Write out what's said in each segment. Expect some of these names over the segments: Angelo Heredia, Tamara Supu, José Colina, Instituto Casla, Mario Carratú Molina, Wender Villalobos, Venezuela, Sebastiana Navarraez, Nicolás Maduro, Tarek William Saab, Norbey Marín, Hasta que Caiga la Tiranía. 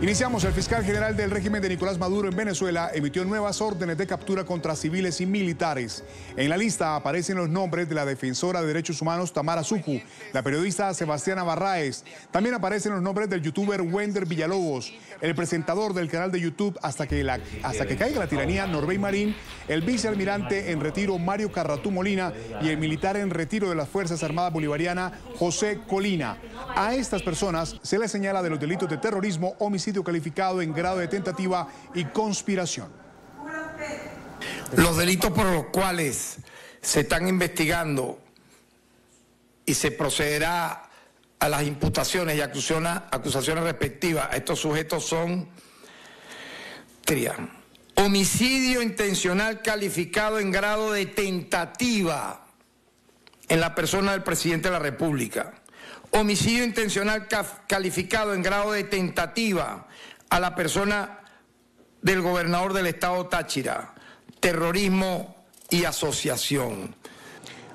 Iniciamos. El fiscal general del régimen de Nicolás Maduro en Venezuela emitió nuevas órdenes de captura contra civiles y militares. En la lista aparecen los nombres de la defensora de derechos humanos Tamara Supu, la periodista Sebastiana Navarraez. También aparecen los nombres del youtuber Wender Villalobos, el presentador del canal de YouTube Hasta que Caiga la Tiranía, Norbey Marín, el vicealmirante en retiro Mario Carratú Molina y el militar en retiro de las Fuerzas Armadas Bolivarianas, José Colina. A estas personas se les señala de los delitos de terrorismo, homicidio calificado en grado de tentativa y conspiración. Los delitos por los cuales se están investigando y se procederá a las imputaciones y acusaciones respectivas a estos sujetos son: homicidio intencional calificado en grado de tentativa en la persona del presidente de la República, homicidio intencional calificado en grado de tentativa a la persona del gobernador del estado Táchira, terrorismo y asociación.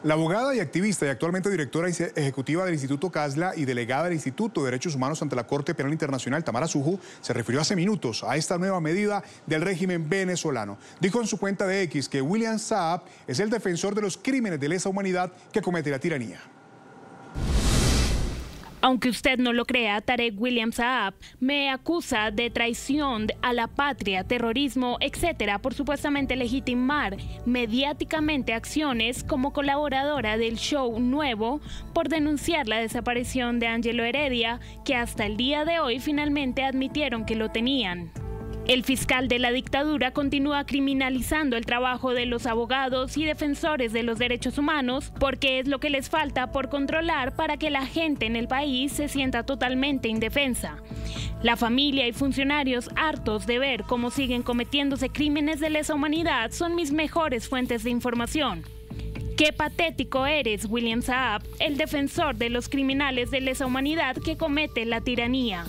La abogada y activista y actualmente directora ejecutiva del Instituto Casla y delegada del Instituto de Derechos Humanos ante la Corte Penal Internacional, Tamara Supu, se refirió hace minutos a esta nueva medida del régimen venezolano. Dijo en su cuenta de X que William Saab es el defensor de los crímenes de lesa humanidad que comete la tiranía. Aunque usted no lo crea, Tarek William Saab me acusa de traición a la patria, terrorismo, etcétera, por supuestamente legitimar mediáticamente acciones como colaboradora del show nuevo, por denunciar la desaparición de Angelo Heredia, que hasta el día de hoy finalmente admitieron que lo tenían. El fiscal de la dictadura continúa criminalizando el trabajo de los abogados y defensores de los derechos humanos porque es lo que les falta por controlar para que la gente en el país se sienta totalmente indefensa. La familia y funcionarios, hartos de ver cómo siguen cometiéndose crímenes de lesa humanidad, son mis mejores fuentes de información. Qué patético eres, William Saab, el defensor de los criminales de lesa humanidad que comete la tiranía.